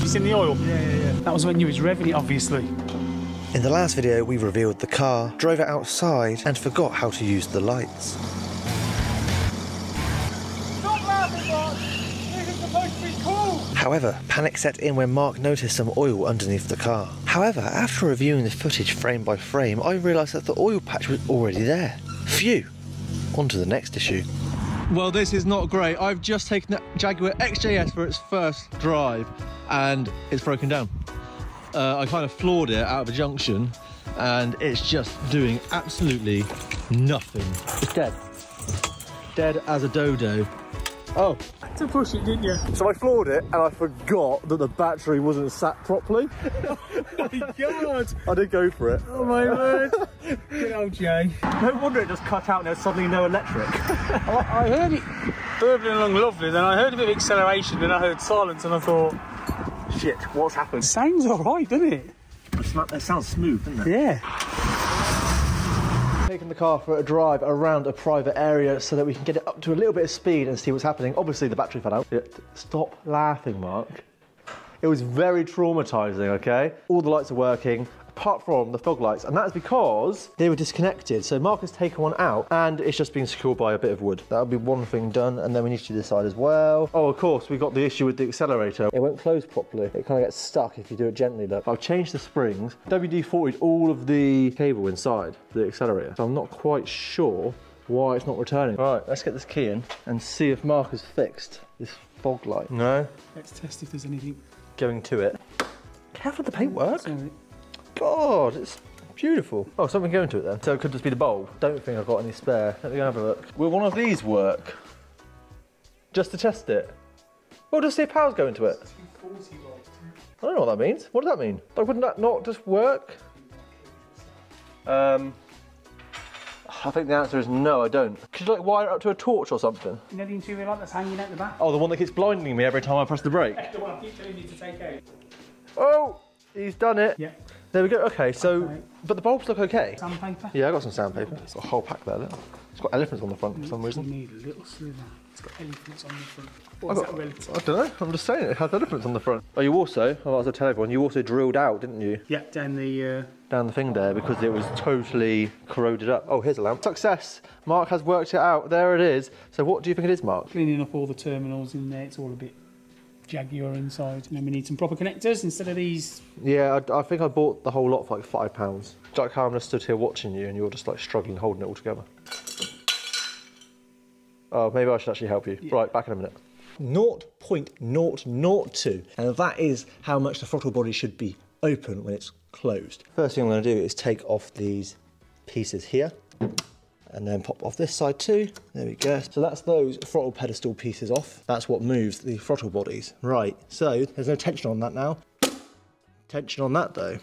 It's in the oil? Yeah. That was when you was revving it, obviously. In the last video, we revealed the car, drove it outside, and forgot how to use the lights. Not loud enough! This is supposed to be cool! However, panic set in when Mark noticed some oil underneath the car. However, after reviewing the footage frame by frame, I realised that the oil patch was already there. Phew! On to the next issue. Well, this is not great. I've just taken the Jaguar XJS for its first drive, and it's broken down. I kind of floored it out of a junction, and it's just doing absolutely nothing. It's dead. Dead as a dodo. Oh. I had to push it, didn't you? So I floored it, and I forgot that the battery wasn't sat properly. Oh my God! I did go for it. Oh my word. Good old Jay. No wonder it just cut out and there's suddenly no electric. I heard it burbling along lovely, then I heard a bit of acceleration, then I heard silence, and I thought, shit, what's happened? Sounds alright, doesn't it? It sounds smooth, doesn't it? Yeah. Taking the car for a drive around a private area so that we can get it up to a little bit of speed and see what's happening. Obviously, the battery fell out. Stop laughing, Mark. It was very traumatising, okay? All the lights are working, apart from the fog lights, and that is because they were disconnected. So Mark has taken one out, and it's just been secured by a bit of wood. That'll be one thing done, and then we need to do this side as well. Oh, of course, we got the issue with the accelerator. It won't close properly. It kind of gets stuck if you do it gently, look. I've changed the springs. WD-40'd all of the cable inside the accelerator, so I'm not quite sure why it's not returning. All right, let's get this key in and see if Mark has fixed this fog light. No? Let's test if there's anything going to it. Careful with the paintwork. God, it's beautiful. Oh, something going to it then. So it could just be the bulb. Don't think I've got any spare. Let me go have a look. Will one of these work? Just to test it? Well, just see if power's going to it. I don't know what that means. What does that mean? Like, wouldn't that not just work? I think the answer is no, I don't. Could you, like, wire it up to a torch or something? You know the interior light that's hanging out the back? Oh, the one that keeps blinding me every time I press the brake? The one I keep telling you to take out. Oh, he's done it. Yeah. There we go, okay, so, but the bulbs look okay. Sandpaper? Yeah, I got some sandpaper. It's got a whole pack there, look. It's got elephants on the front for some reason. You need a little sliver. It's got elephants on the front. What is that relative? I don't know, I'm just saying it has elephants on the front. Oh, you also, I was going to tell everyone, you also drilled out, didn't you? Yeah, down the thing there, because it was totally corroded up. Oh, here's a lamp. Success! Mark has worked it out, there it is. So what do you think it is, Mark? Cleaning up all the terminals in there, it's all a bit Jaguar inside, and then we need some proper connectors instead of these. Yeah, I think I bought the whole lot for like £5. It's like how I'm just stood here watching you and you're just like struggling holding it all together. Oh, maybe I should actually help you. Yeah. Right, back in a minute. 0.002, and that is how much the throttle body should be open when it's closed. First thing I'm going to do is take off these pieces here, and then pop off this side too. There we go. So that's those throttle pedestal pieces off. That's what moves the throttle bodies. Right, so there's no tension on that now. Tension on that though.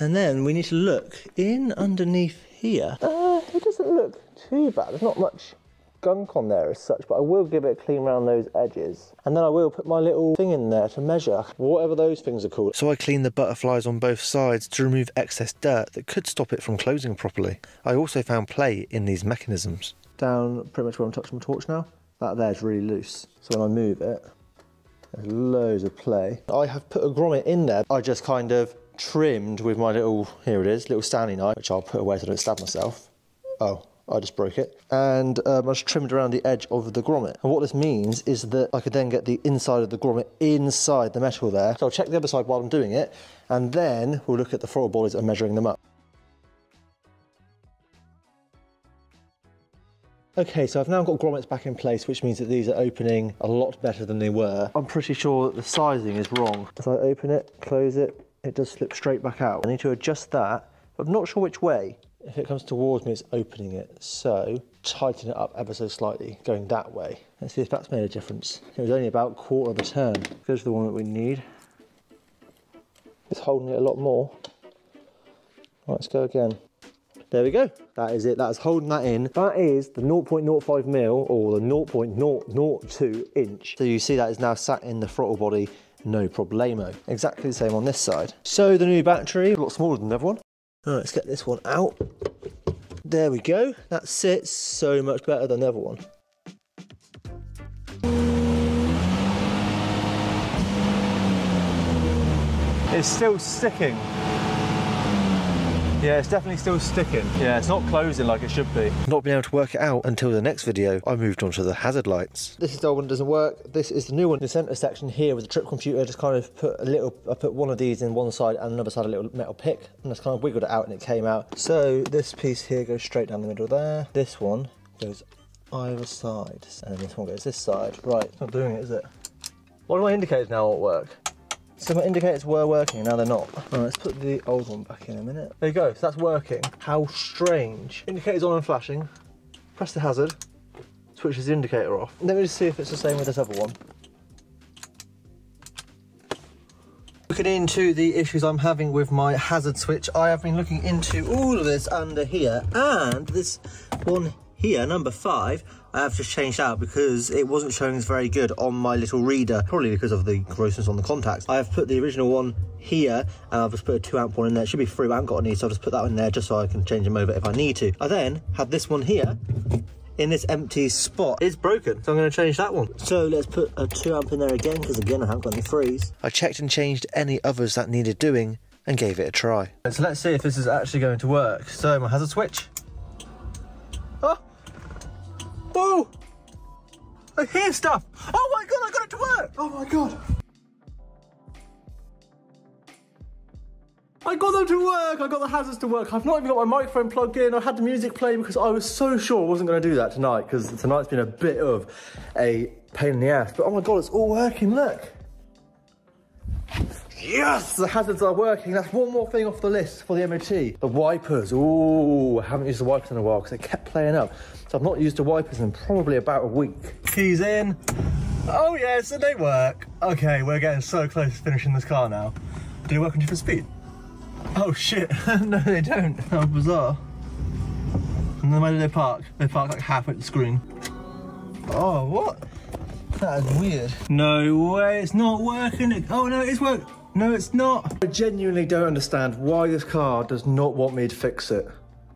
And then we need to look in underneath here. It doesn't look too bad. There's not much gunk on there as such, but I will give it a clean round those edges. And then I will put my little thing in there to measure, whatever those things are called. So I clean the butterflies on both sides to remove excess dirt that could stop it from closing properly. I also found play in these mechanisms. Down pretty much where I'm touching my torch now. That there's really loose. So when I move it, there's loads of play. I have put a grommet in there. I just kind of trimmed with my little, here it is, little Stanley knife, which I'll put away so I don't stab myself. Oh. I just broke it, and I just trimmed around the edge of the grommet. And what this means is that I could then get the inside of the grommet inside the metal there. So I'll check the other side while I'm doing it, and then we'll look at the throttle bodies and measuring them up. Okay, so I've now got grommets back in place, which means that these are opening a lot better than they were. I'm pretty sure that the sizing is wrong. As I open it, close it, it does slip straight back out. I need to adjust that, but I'm not sure which way. If it comes towards me, it's opening it, so tighten it up ever so slightly, going that way. Let's see if that's made a difference. It was only about a quarter of a turn. Go to the one that we need. It's holding it a lot more. Right, let's go again. There we go. That is it. That's holding that in. That is the 0.05 mil or the 0.002 inch. So you see that is now sat in the throttle body, no problemo. Exactly the same on this side. So the new battery, a lot smaller than the other one. All right, let's get this one out. There we go. That sits so much better than the other one. It's still sticking. Yeah, it's definitely still sticking. Yeah, it's not closing like it should be. Not being able to work it out until the next video, I moved on to the hazard lights. This is the old one, doesn't work. This is the new one. The centre section here with the trip computer, just kind of put a little, I put one of these in one side and another side a little metal pick, and just kind of wiggled it out and it came out. So this piece here goes straight down the middle there. This one goes either side, and this one goes this side. Right, it's not doing it, is it? Why do my indicators now won't work? So my indicators were working, now they're not. All right, let's put the old one back in a minute. There you go, so that's working. How strange. Indicators on and flashing. Press the hazard, switches the indicator off. Let me just see if it's the same with this other one. Looking into the issues I'm having with my hazard switch, I have been looking into all of this under here, and this one here, number 5, I have just changed out because it wasn't showing very good on my little reader, probably because of the grossness on the contacts. I have put the original one here, and I've just put a 2 amp one in there. It should be 3 amp got on need, so I'll just put that one in there just so I can change them over if I need to. I then have this one here in this empty spot. It's broken, so I'm going to change that one. So let's put a 2 amp in there again, because again I haven't got any 3s. I checked and changed any others that needed doing and gave it a try. So let's see if this is actually going to work. So my hazard switch. Oh! Whoa! I hear stuff! Oh my god, I got it to work! Oh my god! I got them to work! I got the hazards to work. I've not even got my microphone plugged in. I had the music play because I was so sure I wasn't going to do that tonight, because tonight's been a bit of a pain in the ass. But oh my god, it's all working, look! Yes! The hazards are working. That's one more thing off the list for the MOT. The wipers. Ooh, I haven't used the wipers in a while because they kept playing up. So I've not used the wipers in probably about a week. Keys in. Oh yes, and they work. Okay, we're getting so close to finishing this car now. Do they work on different speed? Oh shit, no they don't. How bizarre. And then where do they park? They park like halfway at the screen. Oh, what? That is weird. No way, it's not working. Oh no, it's working. No, it's not. I genuinely don't understand why this car does not want me to fix it.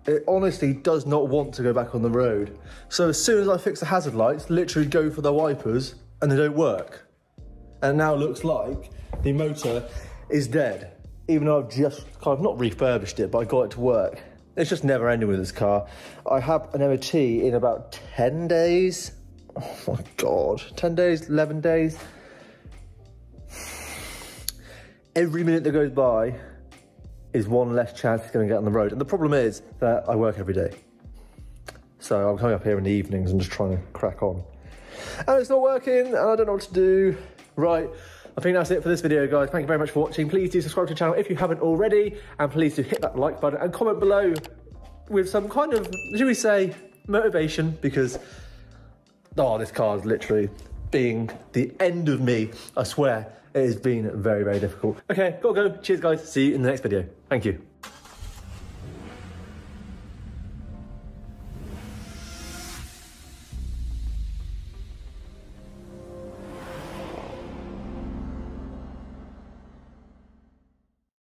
It honestly does not want to go back on the road. So as soon as I fix the hazard lights, literally go for the wipers and they don't work. And it now looks like the motor is dead. Even though I've just kind of not refurbished it, but I got it to work. It's just never ending with this car. I have an MOT in about 10 days. Oh my god, 10 days, 11 days. Every minute that goes by is one less chance it's going to get on the road. And the problem is that I work every day. So I'm coming up here in the evenings and just trying to crack on. And it's not working and I don't know what to do. Right, I think that's it for this video, guys. Thank you very much for watching. Please do subscribe to the channel if you haven't already. And please do hit that like button and comment below with some kind of, should we say, motivation, because... oh, this car is literally being the end of me, I swear. It has been very, very difficult. Okay, gotta go. Cheers, guys. See you in the next video. Thank you.